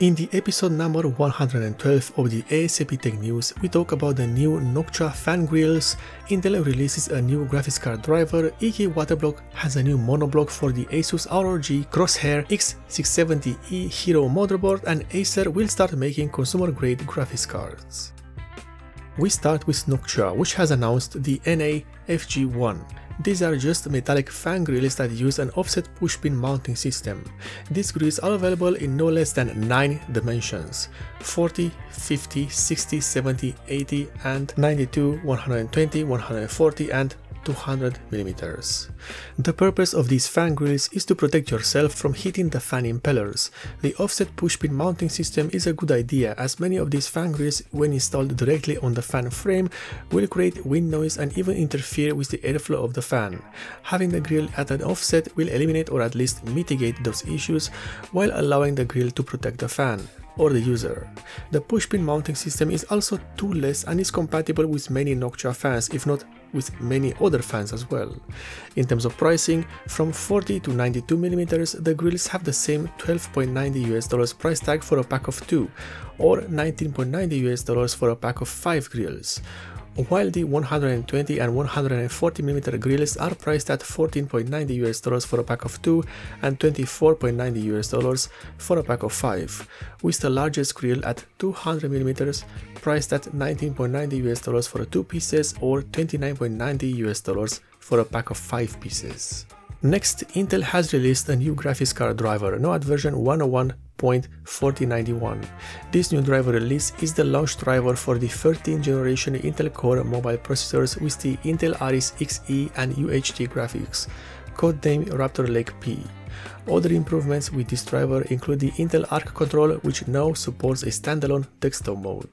In the episode number 112 of the ASAP Tech News, we talk about the new Noctua fan grills, Intel releases a new graphics card driver, EK Waterblock has a new monoblock for the Asus ROG Crosshair X670E Hero motherboard, and Acer will start making consumer-grade graphics cards. We start with Noctua, which has announced the NA FG1. These are just metallic fan grills that use an offset pushpin mounting system. These grills are available in no less than 9 dimensions: 40, 50, 60, 70, 80 and 92, 120, 140 and 200 mm. The purpose of these fan grills is to protect yourself from hitting the fan impellers. The offset pushpin mounting system is a good idea, as many of these fan grills, when installed directly on the fan frame, will create wind noise and even interfere with the airflow of the fan. Having the grill at an offset will eliminate or at least mitigate those issues, while allowing the grill to protect the fan or the user. The pushpin mounting system is also toolless and is compatible with many Noctua fans, if not with many other fans as well. In terms of pricing, from 40 to 92 mm, the grills have the same $12.90 price tag for a pack of 2, or $19.90 for a pack of 5 grills, while the 120 and 140 mm grills are priced at $14.90 for a pack of 2 and $24.90 for a pack of 5, with the largest grill at 200 mm priced at $19.90 for 2 pieces or $29.90 for a pack of 5 pieces. Next, Intel has released a new graphics card driver, now at version 101.4091. This new driver release is the launch driver for the 13th generation Intel Core mobile processors with the Intel Iris Xe and UHD graphics, codenamed Raptor Lake P. Other improvements with this driver include the Intel Arc Control, which now supports a standalone desktop mode.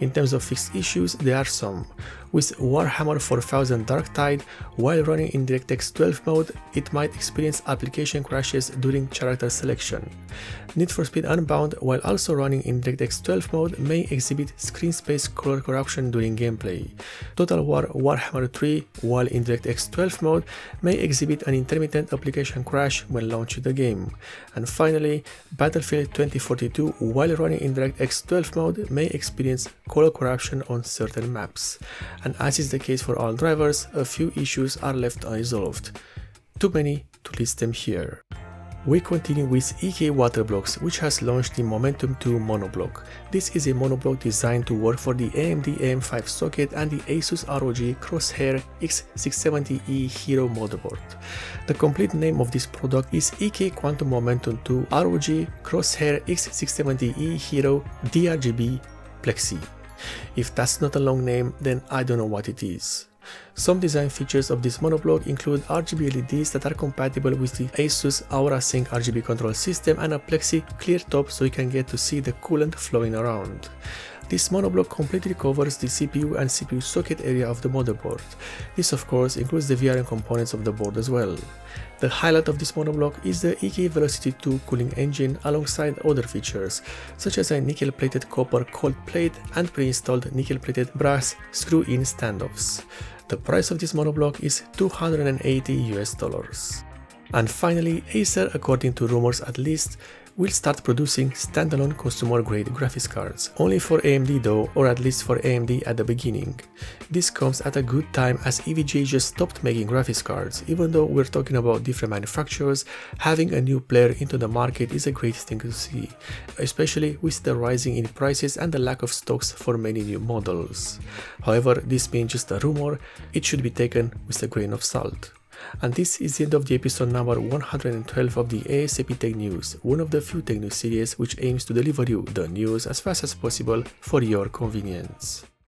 In terms of fixed issues, there are some. With Warhammer 4000 Darktide, while running in DirectX 12 mode, it might experience application crashes during character selection. Need for Speed Unbound, while also running in DirectX 12 mode, may exhibit screen space color corruption during gameplay. Total War Warhammer 3, while in DirectX 12 mode, may exhibit an intermittent application crash when launched the game. And finally, Battlefield 2042, while running in DirectX 12 mode, may experience color corruption on certain maps. And as is the case for all drivers, a few issues are left unresolved. Too many to list them here. We continue with EK Waterblocks, which has launched the Momentum 2 monoblock. This is a monoblock designed to work for the AMD AM5 socket and the Asus ROG Crosshair X670E Hero motherboard. The complete name of this product is EK Quantum Momentum 2 ROG Crosshair X670E Hero DRGB Plexi. If that's not a long name, then I don't know what it is. Some design features of this monoblock include RGB LEDs that are compatible with the ASUS Aura Sync RGB control system and a plexi clear top so you can get to see the coolant flowing around. This monoblock completely covers the CPU and CPU socket area of the motherboard. This of course includes the VRM components of the board as well. The highlight of this monoblock is the EK Velocity 2 cooling engine, alongside other features such as a nickel-plated copper cold plate and pre-installed nickel-plated brass screw-in standoffs. The price of this monoblock is $280. And finally, Acer, according to rumors at least, will start producing standalone consumer-grade graphics cards. Only for AMD though, or at least for AMD at the beginning. This comes at a good time, as EVGA just stopped making graphics cards. Even though we're talking about different manufacturers, having a new player into the market is a great thing to see, especially with the rising in prices and the lack of stocks for many new models. However, this being just a rumor, it should be taken with a grain of salt. And this is the end of the episode number 112 of the ASAP Tech News, one of the few tech news series which aims to deliver you the news as fast as possible for your convenience.